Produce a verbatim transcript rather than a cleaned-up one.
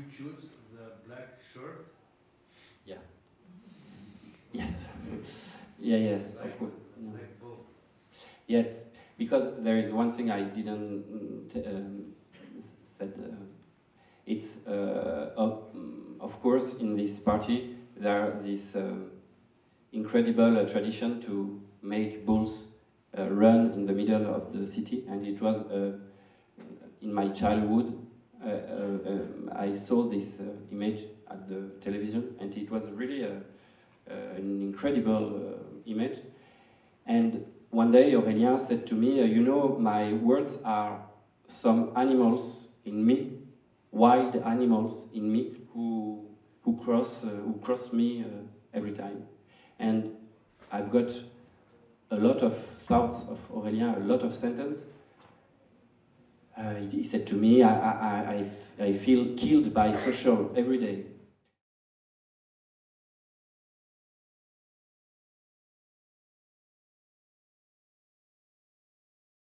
you choose the black shirt? Yeah. Yes. Yeah, yes, of course. Yes, because there is one thing I didn't um, said. Uh, it's uh, up, of course in this party there are this um, incredible uh, tradition to make bulls uh, run in the middle of the city, and it was uh, in my childhood. Uh, uh, um, I saw this uh, image at the television, and it was really a, uh, an incredible uh, image. And one day Aurélien said to me, uh, you know, my words are some animals in me, wild animals in me, who, who, cross, uh, who cross me uh, every time. And I've got a lot of thoughts of Aurélien, a lot of sentences. Uh, he said to me, I, I, I, I feel killed by social every day.